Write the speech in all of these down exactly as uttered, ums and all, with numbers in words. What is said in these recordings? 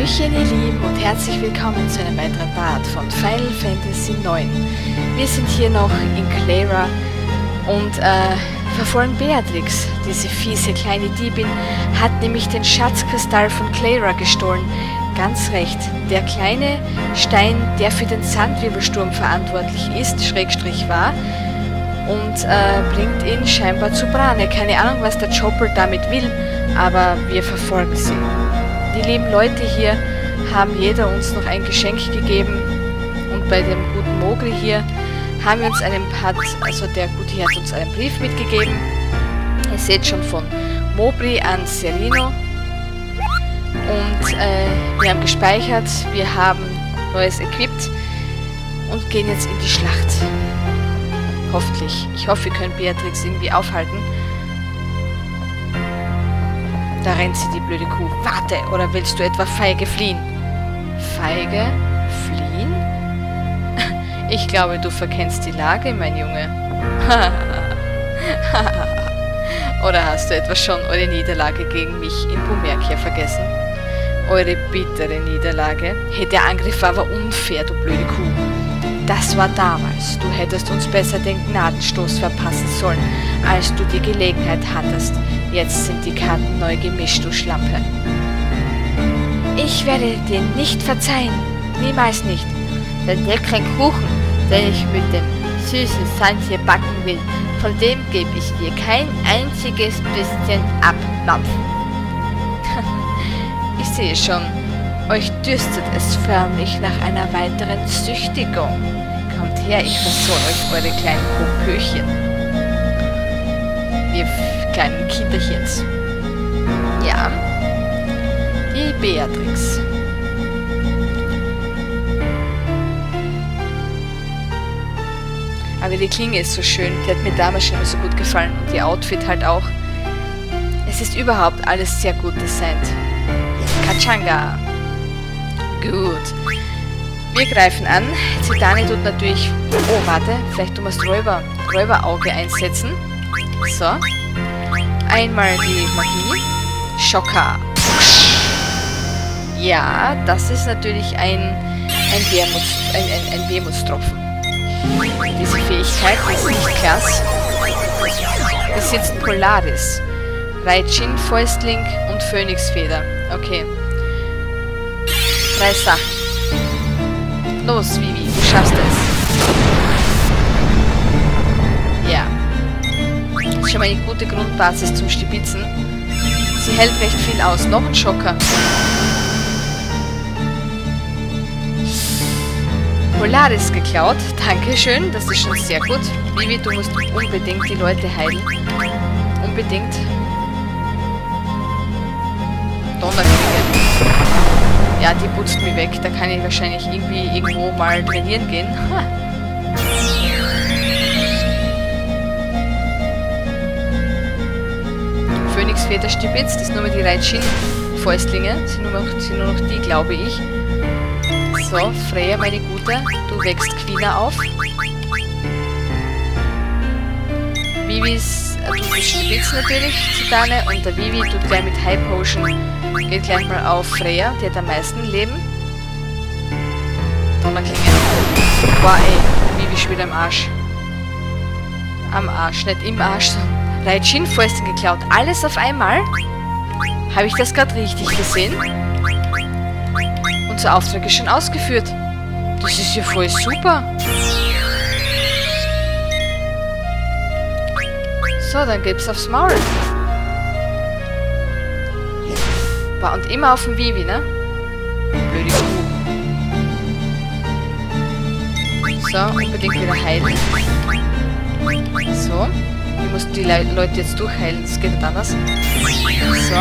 Hallöchen ihr Lieben und herzlich willkommen zu einem weiteren Part von Final Fantasy neun. Wir sind hier noch in Cleyra und äh, verfolgen Beatrix. Diese fiese kleine Diebin hat nämlich den Schatzkristall von Cleyra gestohlen. Ganz recht, der kleine Stein, der für den Sandwirbelsturm verantwortlich ist, Schrägstrich war, und äh, bringt ihn scheinbar zu Brane. Keine Ahnung, was der Joppel damit will, aber wir verfolgen sie. Die lieben Leute hier haben jeder uns noch ein Geschenk gegeben und bei dem guten Mogri hier haben wir uns einen Part, also der Gute hier hat uns einen Brief mitgegeben. Ihr seht schon, von Mobli an Serino, und äh, wir haben gespeichert, wir haben neues equipped und gehen jetzt in die Schlacht. Hoffentlich. Ich hoffe, wir können Beatrix irgendwie aufhalten. Da rennt sie, die blöde Kuh. Warte, oder willst du etwa feige fliehen? Feige fliehen? Ich glaube, du verkennst die Lage, mein Junge. Oder hast du etwa schon eure Niederlage gegen mich in Bumerke vergessen? Eure bittere Niederlage? Hey, der Angriff war aber unfair, du blöde Kuh. Das war damals. Du hättest uns besser den Gnadenstoß verpassen sollen, als du die Gelegenheit hattest. Jetzt sind die Karten neu gemischt, du Schlampe. Ich werde dir nicht verzeihen. Niemals nicht. Den leckeren Kuchen, den ich mit dem süßen Sand hier backen will, von dem gebe ich dir kein einziges bisschen ab, Napf. Ich sehe schon, euch dürstet es förmlich nach einer weiteren Züchtigung. Kommt her, ich versorge euch eure kleinen Popöchen. Ihr kleinen Kinderchens. Ja, die Beatrix. Aber die Klinge ist so schön, die hat mir damals schon immer so gut gefallen und ihr Outfit halt auch. Es ist überhaupt alles sehr gut designt. Kachanga. Gut. Wir greifen an. Zidane tut natürlich... Oh, warte. Vielleicht du musst Räuber, Räuberauge einsetzen. So. Einmal die Magie. Schocker. Ja, das ist natürlich ein, ein, Wermuts, ein, ein, ein Wermutstropfen. Diese Fähigkeit ist nicht klasse. Besitzt Polaris. Raijin, Fäustling und Phönixfeder. Okay. Drei Sachen. Los, Vivi, du schaffst es. Ja. Das ist schon mal eine gute Grundbasis zum Stibitzen. Sie hält recht viel aus. Noch ein Schocker. Polaris geklaut. Dankeschön, das ist schon sehr gut. Vivi, du musst unbedingt die Leute heilen. Unbedingt. Donnerklinge. Ja, die putzt mich weg. Da kann ich wahrscheinlich irgendwie irgendwo mal trainieren gehen. Ha. Phönixfeder Stibitz, das ist nur mal die Raijin-Fäustlinge. Sind, sind nur noch die, glaube ich. So, Freya, meine Gute, du wächst Quina auf. Vivis, äh, du bist Stibitz natürlich, Zidane. Und der Vivi tut gleich mit High Potion. Geht gleich mal auf Freya, die hat am meisten Leben. Donnerklinge. Boah ey, Vivi schon wieder am Arsch. Am Arsch, nicht im Arsch. Raijin, Fäusten geklaut. Alles auf einmal? Habe ich das gerade richtig gesehen? Unser Auftrag ist schon ausgeführt. Das ist ja voll super. So, dann gibt's aufs Maul. Und immer auf dem Vivi, ne? Blöde Kuh. So, unbedingt wieder heilen. So. Wir mussten die Le Leute jetzt durchheilen, das geht nicht anders. So,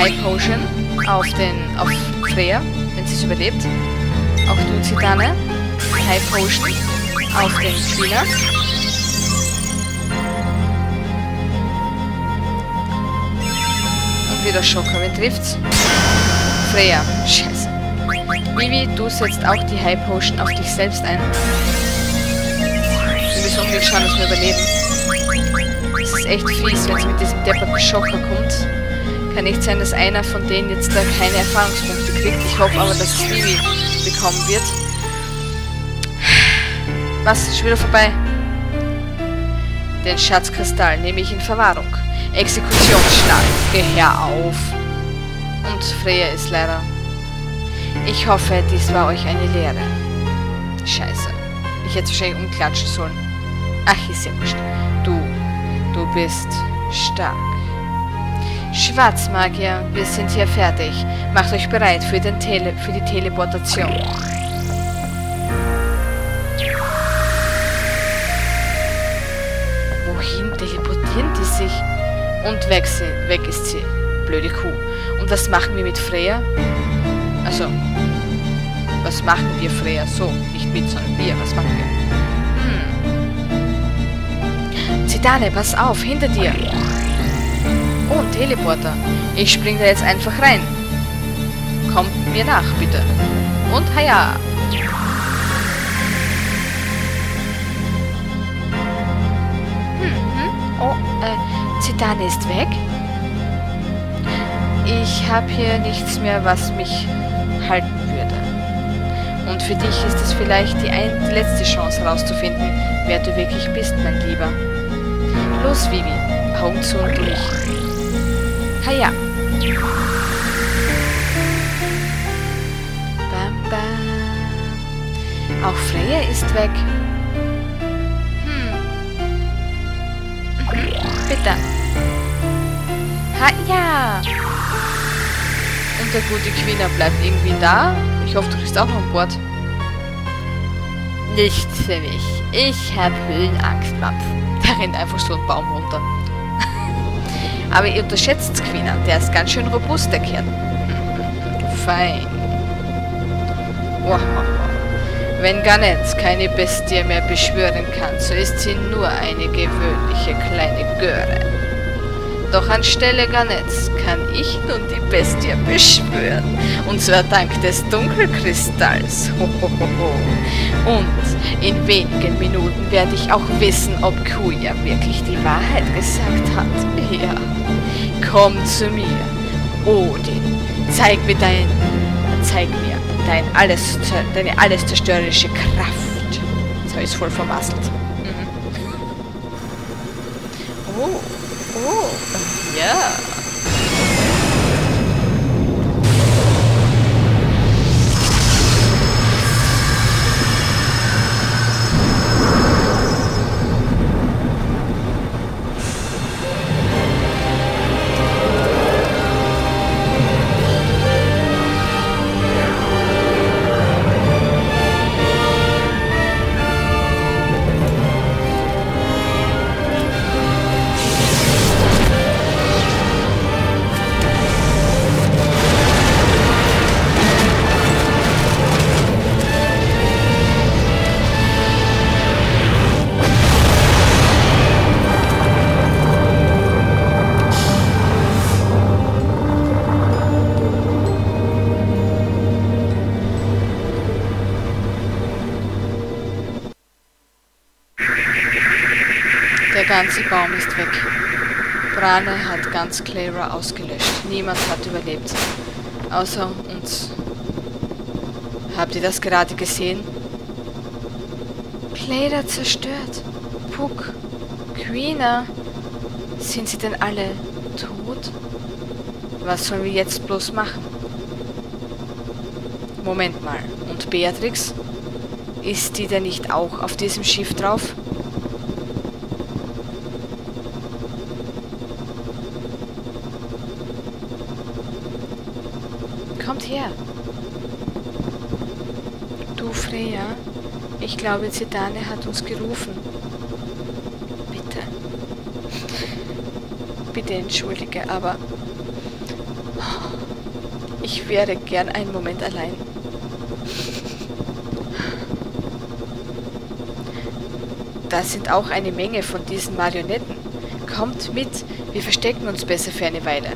High Potion auf den, auf Freya, wenn sie es überlebt. Auch du, Zidane. High Potion auf den Spieler. Wieder Schocker, wen trifft's? Freya, scheiße. Vivi, du setzt auch die High Potion auf dich selbst ein. Wir müssen unbedingt schauen, dass wir überleben. Es ist echt fies, wenn es mit diesem depperten Schocker kommt. Kann nicht sein, dass einer von denen jetzt da keine Erfahrungspunkte kriegt. Ich hoffe aber, dass es Vivi bekommen wird. Was? Ist schon wieder vorbei? Den Schatzkristall nehme ich in Verwahrung. Exekutionsschlag. Gehör auf. Und Freya ist leider. Ich hoffe, dies war euch eine Lehre. Scheiße. Ich hätte wahrscheinlich umklatschen sollen. Ach, ist ja wurscht. Du. Du bist stark. Schwarzmagier, wir sind hier fertig. Macht euch bereit für, den Tele für die Teleportation. Wohin teleportieren die sich? Und weg, sie, weg ist sie. Blöde Kuh. Und was machen wir mit Freya? Also, was machen wir, Freya? So, nicht mit, sondern wir. Was machen wir? Hm. Zidane, pass auf, hinter dir. Oh, Teleporter. Ich spring da jetzt einfach rein. Kommt mir nach, bitte. Und haja. Hm, hm. Oh, äh, Zidane ist weg. Ich habe hier nichts mehr, was mich halten würde. Und für dich ist es vielleicht die, ein die letzte Chance herauszufinden, wer du wirklich bist, mein Lieber. Los, Vivi. Augen zu und durch. Haja. Bam, bam. Auch Freya ist weg. Hm. Mhm. Bitte. Haja. Und der gute Quina bleibt irgendwie da. Ich hoffe, du kriegst auch noch an Bord. Nichts für mich. Ich habe Höhenangst, Map. Da rennt einfach so ein Baum runter. Aber ihr unterschätzt Quina, der ist ganz schön robust, der Kerl. Fein. Wow. Wenn Garnet keine Bestie mehr beschwören kann, so ist sie nur eine gewöhnliche kleine Göre. Doch anstelle Garnets kann ich nun die Bestie beschwören. Und zwar dank des Dunkelkristalls. Und in wenigen Minuten werde ich auch wissen, ob Kuja wirklich die Wahrheit gesagt hat. Ja. Komm zu mir, Odin. Zeig mir dein. Zeig mir dein alles, deine alles zerstörerische Kraft. Jetzt habe ich es voll vermasselt. Mhm. Oh. Oh, ja. Der ganze Baum ist weg. Brane hat ganz Clara ausgelöscht. Niemand hat überlebt. Außer uns. Habt ihr das gerade gesehen? Clara zerstört. Puck. Quina. Sind sie denn alle tot? Was sollen wir jetzt bloß machen? Moment mal. Und Beatrix? Ist die denn nicht auch auf diesem Schiff drauf? Her. Du, Freya, ich glaube, Zidane hat uns gerufen. Bitte. Bitte entschuldige, aber ich wäre gern einen Moment allein. Da sind auch eine Menge von diesen Marionetten. Kommt mit, wir verstecken uns besser für eine Weile.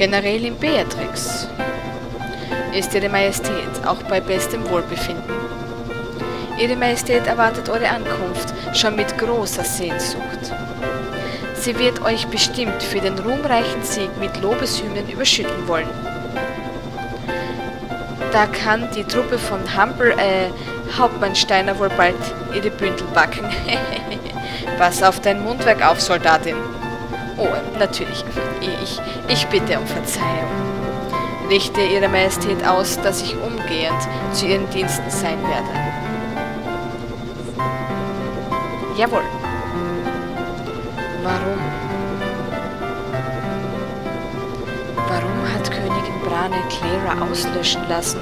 Generälin Beatrix ist Ihre Majestät, auch bei bestem Wohlbefinden. Ihre Majestät erwartet eure Ankunft schon mit großer Sehnsucht. Sie wird euch bestimmt für den ruhmreichen Sieg mit Lobeshymnen überschütten wollen. Da kann die Truppe von Hampel, äh, Hauptmann Steiner wohl bald ihre Bündel backen. Pass auf dein Mundwerk auf, Soldatin. Oh, natürlich. Ich, ich bitte um Verzeihung. Richte Ihre Majestät aus, dass ich umgehend zu Ihren Diensten sein werde. Jawohl. Warum? Warum hat Königin Brane Cleyra auslöschen lassen?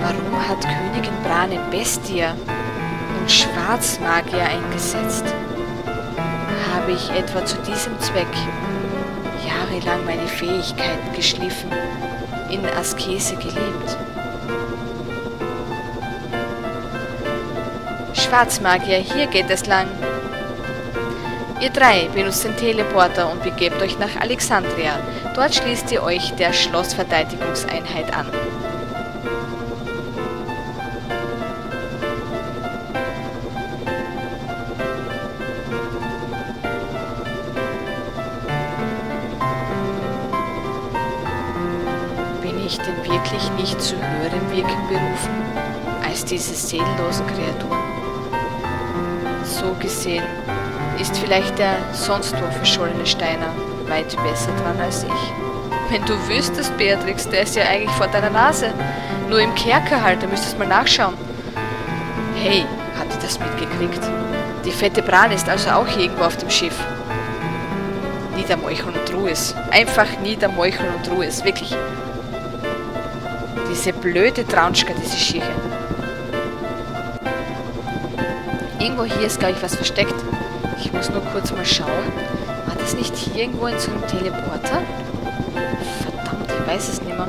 Warum hat Königin Brane Bestia und Schwarzmagier eingesetzt? Habe ich etwa zu diesem Zweck jahrelang meine Fähigkeiten geschliffen, in Askese gelebt? Schwarzmagier, hier geht es lang. Ihr drei benutzt den Teleporter und begebt euch nach Alexandria. Dort schließt ihr euch der Schlossverteidigungseinheit an. Bin ich denn wirklich nicht zu höherem Wirken berufen als diese seelenlosen Kreaturen? So gesehen ist vielleicht der sonst wo verschollene Steiner weit besser dran als ich. Wenn du wüsstest, Beatrix, der ist ja eigentlich vor deiner Nase. Nur im Kerker halt, da müsstest du mal nachschauen. Hey, hat die das mitgekriegt? Die fette Brane ist also auch irgendwo auf dem Schiff. Niedermeucheln und Ruhe ist. Einfach niedermeucheln und Ruhe ist, wirklich. Diese blöde Traunschka, diese Schirche. Irgendwo hier ist, glaube ich, was versteckt. Ich muss nur kurz mal schauen. War das nicht hier irgendwo in so einem Teleporter? Verdammt, ich weiß es nicht mehr.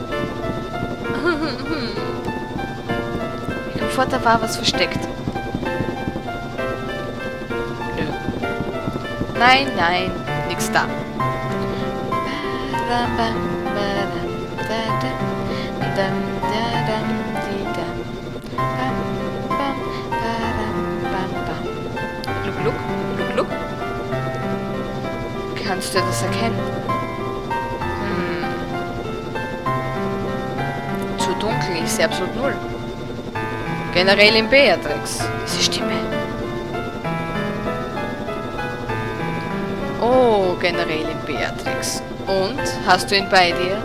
Ich komme vor, da war was versteckt. Nö. Nein, nein, nix da. Kannst du das erkennen? Hm. Zu dunkel, ich sehe absolut null. Generälin Beatrix, diese Stimme. Oh, Generälin Beatrix. Und, hast du ihn bei dir?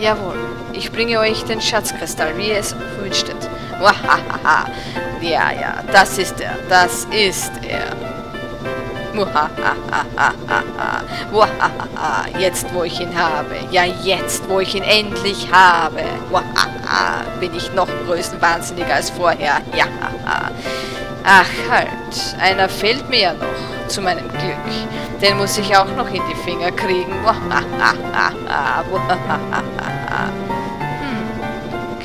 Jawohl, ich bringe euch den Schatzkristall, wie ihr es wünschtet. Wahahaha. Ja, ja, das ist er, das ist er. Jetzt, wo ich ihn habe. Ja, jetzt, wo ich ihn endlich habe. Bin ich noch größenwahnsinniger als vorher. Ja. Ach halt, einer fehlt mir ja noch. Zu meinem Glück. Den muss ich auch noch in die Finger kriegen. Hm.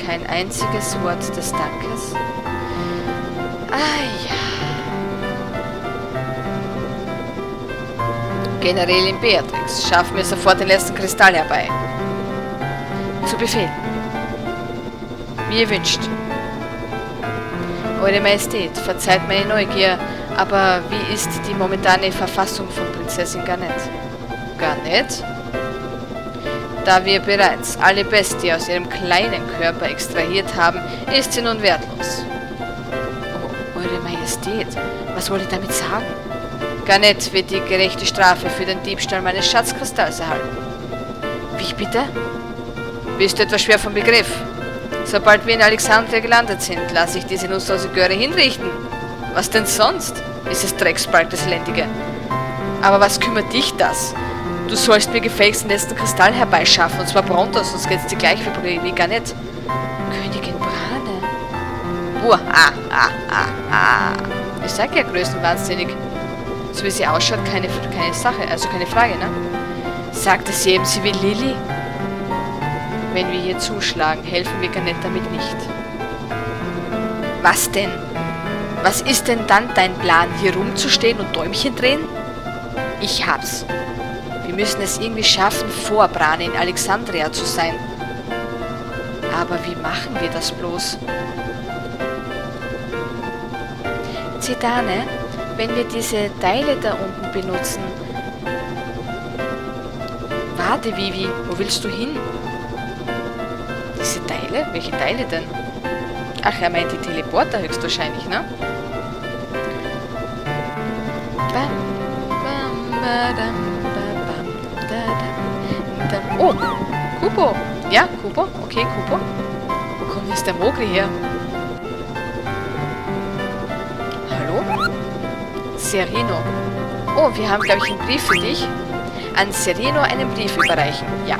Kein einziges Wort des Dankes. Ah ja. Generälin Beatrix, schaff mir sofort den letzten Kristall herbei. Zu Befehl. Wie ihr wünscht. Eure Majestät, verzeiht meine Neugier, aber wie ist die momentane Verfassung von Prinzessin Garnet? Garnet? Da wir bereits alle Bestie aus ihrem kleinen Körper extrahiert haben, ist sie nun wertlos. Oh, Eure Majestät, was wollt ihr damit sagen? Garnet wird die gerechte Strafe für den Diebstahl meines Schatzkristalls erhalten. Wie bitte? Bist du etwas schwer vom Begriff? Sobald wir in Alexandria gelandet sind, lasse ich diese nutzlose Göre hinrichten. Was denn sonst? Ist es Drecksbalg, das Elendige. Aber was kümmert dich das? Du sollst mir gefälligst den letzten Kristall herbeischaffen, und zwar pronto, sonst geht's dir gleich wie, wie Garnet. Königin Brane. Uah, ah, ah, ah, ah. Ich sag ja größenwahnsinnig. So wie sie ausschaut, keine, keine Sache, also keine Frage, ne? Sagte sie eben, sie will Lilly? Wenn wir hier zuschlagen, helfen wir Garnet damit nicht. Was denn? Was ist denn dann dein Plan, hier rumzustehen und Däumchen drehen? Ich hab's. Wir müssen es irgendwie schaffen, vor Brane in Alexandria zu sein. Aber wie machen wir das bloß? Zidane, wenn wir diese Teile da unten benutzen... Warte, Vivi, wo willst du hin? Diese Teile? Welche Teile denn? Ach, er meint die Teleporter höchstwahrscheinlich, ne? Oh, Kubo. Ja, Kubo. Okay, Kubo. Wo kommt jetzt der Mogri her? Hallo? Serino. Oh, wir haben, glaube ich, einen Brief für dich. An Serino einen Brief überreichen. Ja.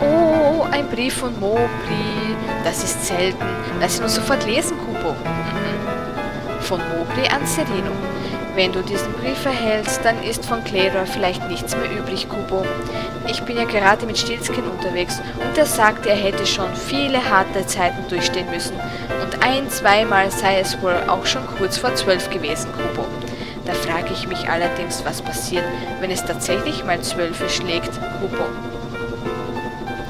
Oh, ein Brief von Mobli. Das ist selten. Lass ihn uns sofort lesen, Kubo. Mhm. Von Mobli an Serino. Wenn du diesen Brief erhältst, dann ist von Cleyra vielleicht nichts mehr übrig, Kubo. Ich bin ja gerade mit Stilskin unterwegs und er sagte, er hätte schon viele harte Zeiten durchstehen müssen. Und ein-, zweimal sei es wohl auch schon kurz vor zwölf gewesen, Kubo. Da frage ich mich allerdings, was passiert, wenn es tatsächlich mal zwölf schlägt, Kubo.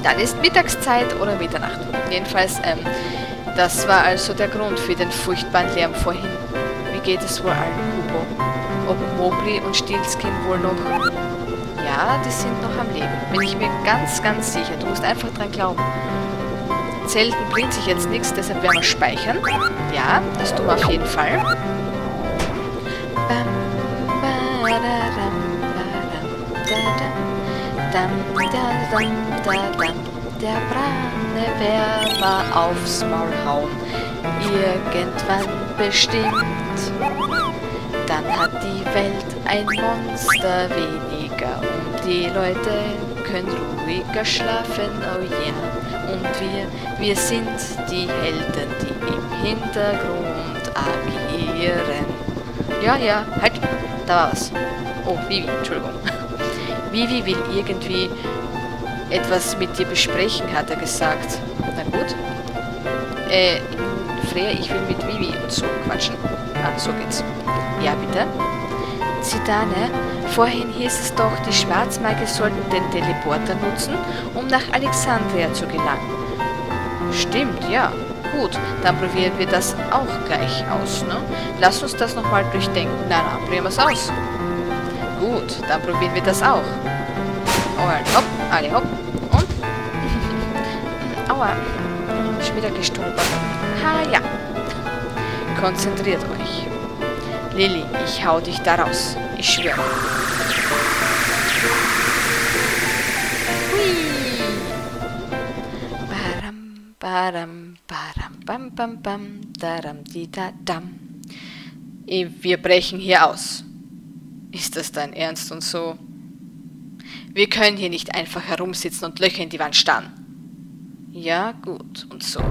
Dann ist Mittagszeit oder Mitternacht. Jedenfalls, ähm, das war also der Grund für den furchtbaren Lärm vorhin. Wie geht es wohl allen, Kubo? Ob Mobli und Stilskin wohl noch... Ja, die sind noch am Leben. Bin ich mir ganz, ganz sicher. Du musst einfach dran glauben. Zelten bringt sich jetzt nichts, deshalb werden wir speichern. Ja, das tun wir auf jeden Fall. Der Brane wär mal aufs Maul hauen. Irgendwann bestimmt. Dann hat die Welt ein Monster weniger. Und die Leute können ruhiger schlafen, oh yeah. Und wir, wir sind die Helden, die im Hintergrund agieren. Ja, ja, halt. Da war was. Oh, Vivi, Entschuldigung. Vivi will irgendwie... etwas mit dir besprechen, hat er gesagt. Na gut. Äh, Freya, ich will mit Vivi und so quatschen. Ah, so geht's. Ja, bitte. Zidane, vorhin hieß es doch, die Schwarzmagier sollten den Teleporter nutzen, um nach Alexandria zu gelangen. Stimmt, ja. Gut, dann probieren wir das auch gleich aus, ne? Lass uns das nochmal durchdenken. Na, na, probieren wir es aus. Gut, dann probieren wir das auch. Oh, hopp, alle hopp. Und? Aua. Schon wieder gestolpert. Ha, ja. Konzentriert euch. Lilly, ich hau dich da raus. Ich schwöre. Hui. Baram, baram, baram, bam, bam, bam, daram, di, da, dam. Wir brechen hier aus. Ist das dein Ernst und so? Wir können hier nicht einfach herumsitzen und Löcher in die Wand starren. Ja, gut, und so.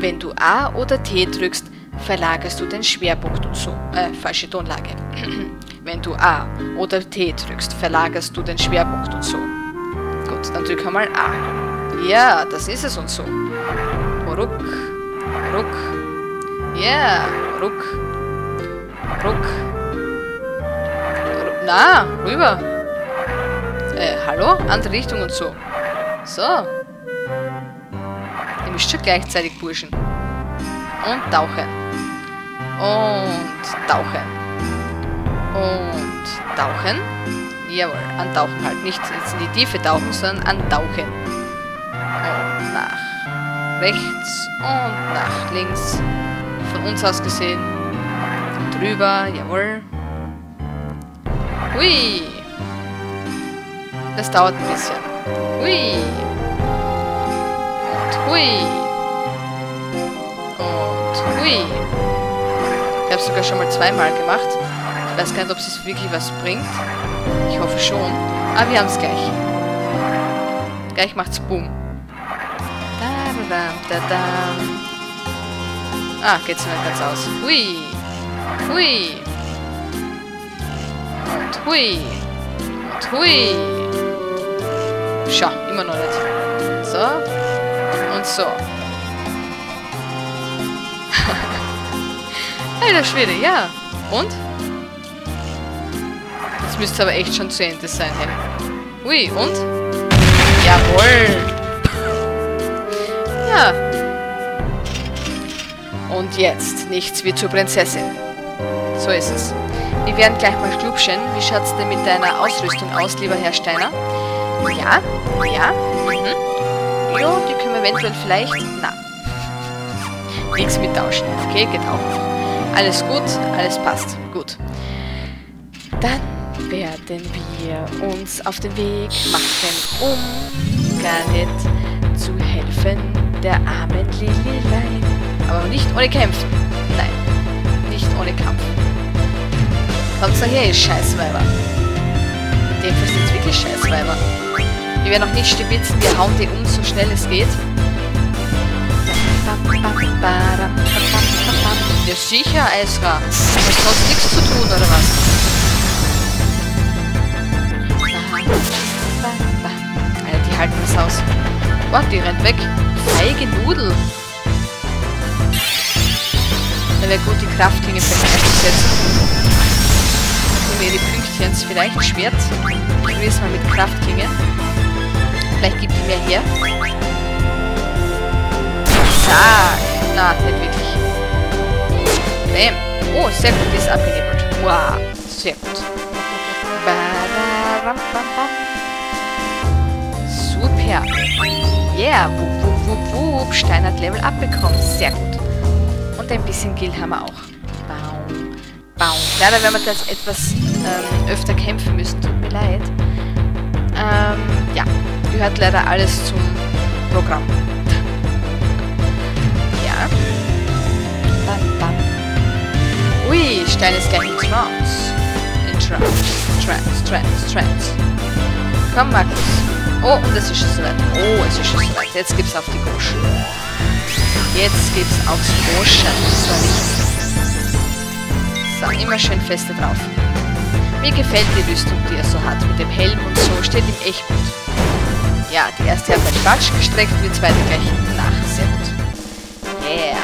Wenn du A oder T drückst, verlagerst du den Schwerpunkt und so. Äh, falsche Tonlage. Wenn du A oder T drückst, verlagerst du den Schwerpunkt und so. Gut, dann drücken wir mal A. Ja, das ist es und so. Ruck, ruck. Ja, ruck, ruck. Na, rüber. Äh, hallo? Andere Richtung und so. So. Ihr müsst schon gleichzeitig burschen. Und tauchen. Und tauchen. Und tauchen. Jawohl, antauchen halt. Nicht in die Tiefe tauchen, sondern antauchen. Und nach rechts und nach links. Von uns aus gesehen. Und rüber, jawohl. Hui! Das dauert ein bisschen. Hui! Und hui! Und hui! Ich habe es sogar schon mal zweimal gemacht. Ich weiß gar nicht, ob es wirklich was bringt. Ich hoffe schon. Aber wir haben es gleich. Gleich macht's Boom. Ah, geht's mir ganz aus. Hui! Hui! Und hui! Und hui! Schau, immer noch nicht. So. Und so. Alter Schwede, ja. Und? Jetzt Das müsste aber echt schon zu Ende sein, hey. Ui, und? Jawohl! Ja. Und jetzt nichts wie zur Prinzessin. So ist es. Wir werden gleich mal klubschen. Wie schaut's denn mit deiner Ausrüstung aus, lieber Herr Steiner? Ja, ja, mhm. Ja, die können wir eventuell vielleicht... Na. Nichts mit tauschen. Okay, geht auch noch. Alles gut, alles passt. Gut. Dann werden wir uns auf den Weg machen, um Garnet zu helfen, der armen Lililein. Aber nicht ohne Kämpfen. Nein, nicht ohne Kampf. Kommt's doch her, ihr Scheißweiber. In dem Fall sind wirklich Scheißweiber. Wir werden auch nicht stibitzen, wir hauen die um, so schnell es geht. Ja sicher, Eisra. Du hast sonst nichts zu tun, oder was? Alter, die halten das aus. Boah, die rennt weg. Feige Nudel. Dann wäre gut, die Kraftlinge vielleicht einzusetzen. Mir die Pünktchens vielleicht Schwert. Ich probiere es mal mit Kraftklinge. Vielleicht gibt die mehr her. Zack. Na, nicht wirklich. Bäm. Oh, sehr gut, die ist abgehebelt. Wow, sehr gut. Super. Yeah, wup, wup, wup, wup. Stein hat Level abbekommen. Sehr gut. Und ein bisschen Gil haben wir auch. Baum. Leider werden wir das etwas ähm, öfter kämpfen müssen, tut mir leid. Ähm, ja, gehört leider alles zum Programm. Ja. Bam, bam. Ui, Stein ist gleich in Trance. In Trance, Trance, Trance, Trance. Komm, Marcus. Oh, und es ist schon soweit. Oh, es ist schon soweit. Jetzt gibt's auf die Goschen. Jetzt gibt's aufs Goschen. So, immer schön feste drauf. Mir gefällt die Rüstung, die er so hat. Mit dem Helm und so. Steht ihm echt gut. Ja, die erste hat einen Quatsch gestreckt, die zweite gleich nach. Sehr gut. Yeah.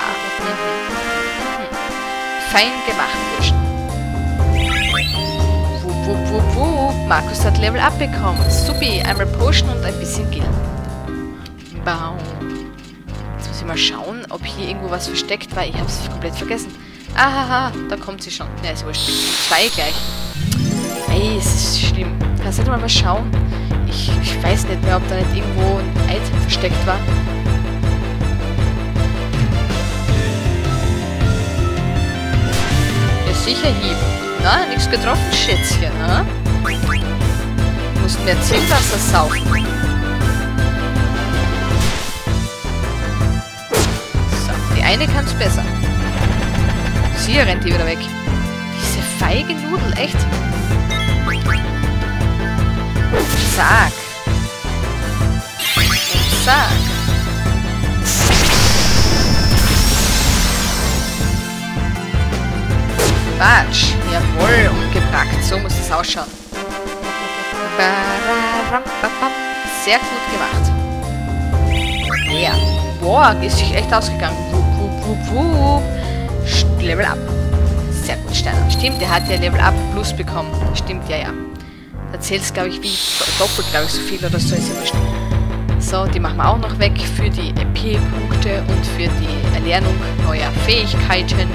Fein gemacht, Burschen. Wup, wup, wup, wup. Markus hat Level abbekommen. Supi, einmal pushen und ein bisschen Gil. Baum. Jetzt muss ich mal schauen, ob hier irgendwo was versteckt war. Ich habe es komplett vergessen. Ahaha, da kommt sie schon. Ne, ja, sie wohl zwei gleich. Ey, es ist schlimm. Kannst du mal mal schauen? Ich, ich weiß nicht mehr, ob da nicht irgendwo ein Item versteckt war. Ja, sicher Hieb. Na, nichts getroffen, Schätzchen, ne? Mussten mehr Zielwasser saufen. So, die eine kann's besser. Hier rennt die wieder weg. Diese feige Nudel, echt? Zack. Zack. Batsch. Jawohl, umgebracht. So muss es ausschauen. Sehr gut gemacht. Ja. Boah, ist sich echt ausgegangen. Wup, wup, wup, wup. Level Up. Sehr gut, Steiner. Stimmt, der hat ja Level Up Plus bekommen. Stimmt, ja, ja. Da zählt's, glaube ich, wie doppelt, glaube ich, so viel oder so. Ist ja bestimmt. So, die machen wir auch noch weg für die E P-Punkte und für die Erlernung neuer Fähigkeiten.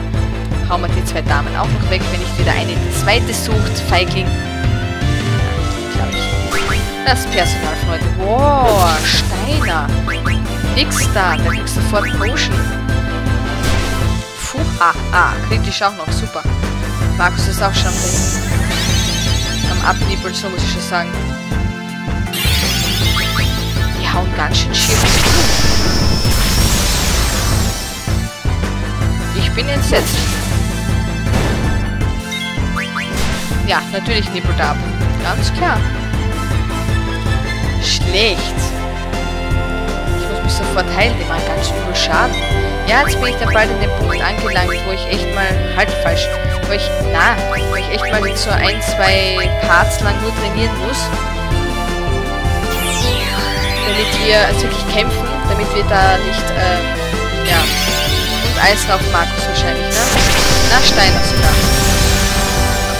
Hauen wir die zwei Damen auch noch weg, wenn nicht wieder eine die zweite sucht. Feigling. Glaube ich. Das Personal von heute. Wow, Steiner. Nix da. Da kriegst du sofort Potion. Ah, ah, kritisch auch noch, super. Markus ist auch schon am, am Abnippeln, so muss ich schon sagen. Die hauen ganz schön schief. Ich bin entsetzt. Ja, natürlich nippelt ab. Ganz klar. Schlecht. Ich muss mich sofort heilen, die machen ganz übel Schaden. Ja, jetzt bin ich dann bald an dem Punkt angelangt, wo ich echt mal, halt falsch, wo ich, na, wo ich echt mal mit so ein, zwei Parts lang nur trainieren muss. Damit wir also wirklich kämpfen, damit wir da nicht, ähm, ja, und Eis drauf Markus wahrscheinlich, ne? Na, Steiner sogar.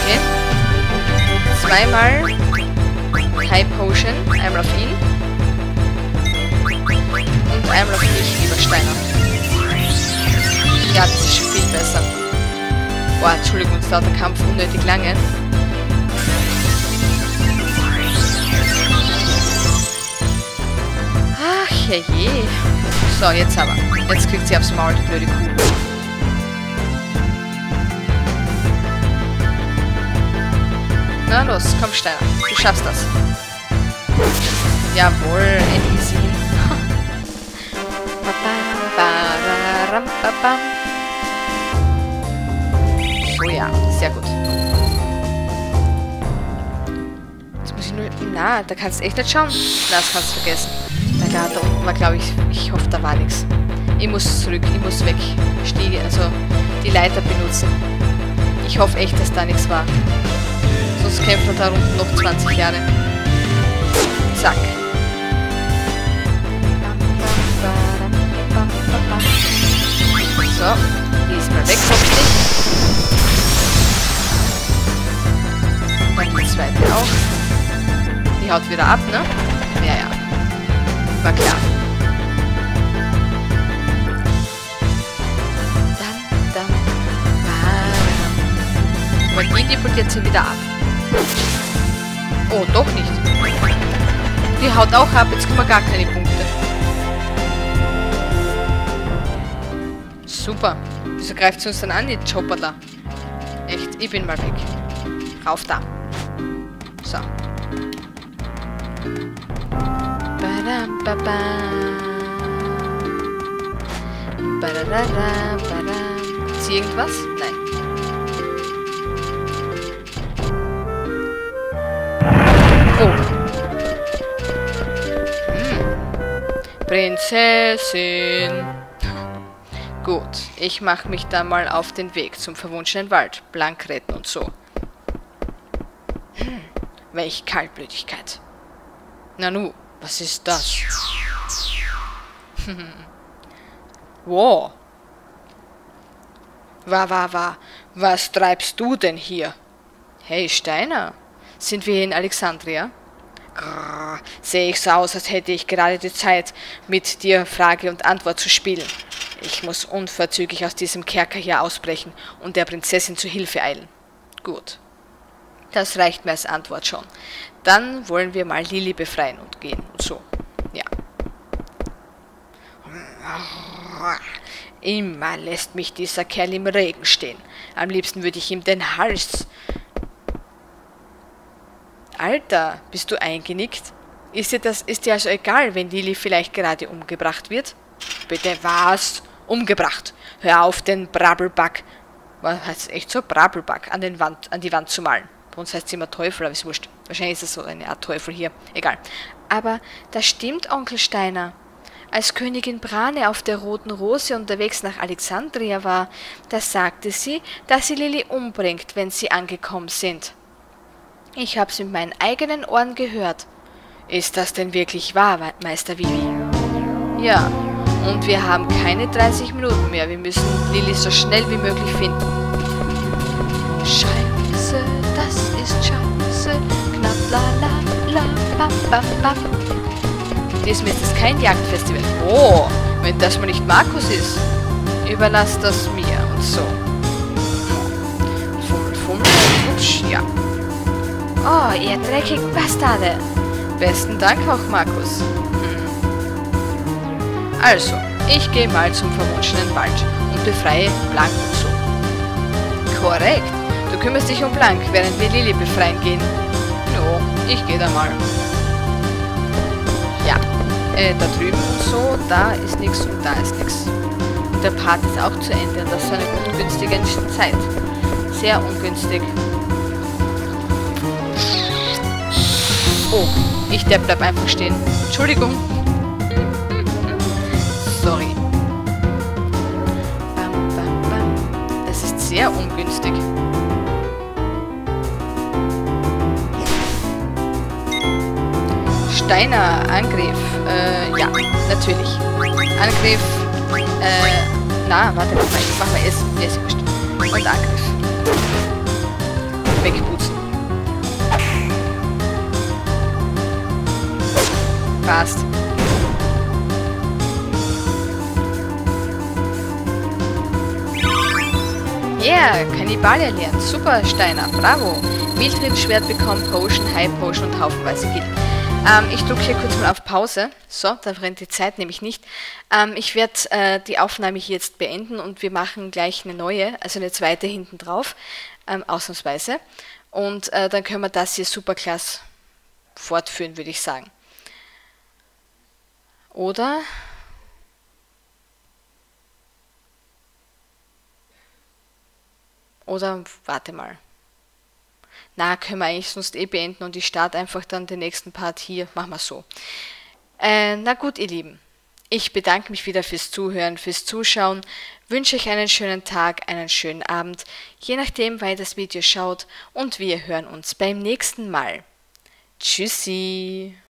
Okay. Jetzt zweimal High Potion, einmal auf ihn und einmal auf mich, lieber Steiner. Ja, das ist schon viel besser. Boah, Entschuldigung, uns dauert der Kampf unnötig lange. Ach je. So, jetzt aber. Jetzt kriegt sie aufs Maul, die blöde Kuh. Na los, komm Steiner, du schaffst das. Jawohl, easy. So ja, sehr gut. Jetzt muss ich nur... Na, da kannst du echt nicht schauen. Na, das kannst du vergessen. Da, da unten war, glaube ich... Ich hoffe, da war nichts. Ich muss zurück, ich muss weg. Stiege, also die Leiter benutzen. Ich hoffe echt, dass da nichts war. Sonst kämpft man da unten noch zwanzig Jahre. Zack. So, diesmal weg, hoffentlich. Dann die zweite auch. Die haut wieder ab, ne? Ja, ja. War klar. Aber die deportiert sie wieder ab. Oh, doch nicht. Die haut auch ab, jetzt kommen gar keine Punkte. Super. Wieso greift sie uns dann an, die Chopperler? Echt, ich bin mal weg. Rauf da. So. Ist hier irgendwas? Nein. Prinzessin. Gut, ich mache mich dann mal auf den Weg zum verwunschenen Wald. Blank retten und so. Hm, welch Kaltblütigkeit. Nanu, was ist das? Wow. Wa, wa, wa. Was treibst du denn hier? Hey, Steiner. Sind wir hier in Alexandria? Sehe ich so aus, als hätte ich gerade die Zeit, mit dir Frage und Antwort zu spielen. Ich muss unverzüglich aus diesem Kerker hier ausbrechen und der Prinzessin zu Hilfe eilen. Gut. Das reicht mir als Antwort schon. Dann wollen wir mal Lili befreien und gehen und so. Ja. Immer lässt mich dieser Kerl im Regen stehen. Am liebsten würde ich ihm den Hals... Alter, bist du eingenickt? Ist dir das, ist dir also egal, wenn Lili vielleicht gerade umgebracht wird? Bitte was? Umgebracht. Hör auf, den Brabbelback. Was heißt echt so? Brabbelback an den Wand, an die Wand zu malen. Bei uns heißt es immer Teufel, aber ist wurscht. Wahrscheinlich ist es so eine Art Teufel hier. Egal. Aber das stimmt, Onkel Steiner. Als Königin Brane auf der Roten Rose unterwegs nach Alexandria war, da sagte sie, dass sie Lili umbringt, wenn sie angekommen sind. Ich hab's mit meinen eigenen Ohren gehört. Ist das denn wirklich wahr, Meister Vivi? Ja, und wir haben keine dreißig Minuten mehr. Wir müssen Lili so schnell wie möglich finden. Scheiße, das ist Scheiße. Knapp, la, la, la, bam, bam, bam. Diesmal ist es kein Jagdfestival. Oh, wenn das mal nicht Marcus ist. Überlass das mir und so. Fummel, fummel, hupsch, ja. Oh, ihr dreckigen Bastarde. Besten Dank auch, Markus. Hm. Also, ich gehe mal zum verwunschenen Wald und befreie Blank und so. Korrekt. Du kümmerst dich um Blank, während wir Lili befreien gehen. No, ich gehe da mal. Ja, äh, da drüben und so, da ist nichts und da ist nichts. Und der Part ist auch zu Ende. Das ist eine ungünstige Zeit. Sehr ungünstig. Oh, ich Depp bleib einfach stehen. Entschuldigung. Sorry. Bam, bam, bam. Das ist sehr ungünstig. Steiner, Angriff. Äh, ja, natürlich. Angriff. Äh, na, warte mal. Ich mach mal S. S. Und Angriff. Wegputzen. Passt. Yeah, Kannibale lernt. Super, Steiner. Bravo. Wildrittschwert bekommt Potion, High Potion und haufenweise Geld. Ähm, ich drücke hier kurz mal auf Pause. So, da rennt die Zeit nämlich nicht. Ähm, ich werde äh, die Aufnahme hier jetzt beenden und wir machen gleich eine neue, also eine zweite hinten drauf, ähm, ausnahmsweise. Und äh, dann können wir das hier super klasse fortführen, würde ich sagen. Oder? Oder, warte mal. Na, können wir eigentlich sonst eh beenden und ich starte einfach dann den nächsten Part hier. Machen wir so. Äh, na gut, ihr Lieben. Ich bedanke mich wieder fürs Zuhören, fürs Zuschauen. Wünsche euch einen schönen Tag, einen schönen Abend. Je nachdem, wann ihr das Video schaut. Und wir hören uns beim nächsten Mal. Tschüssi.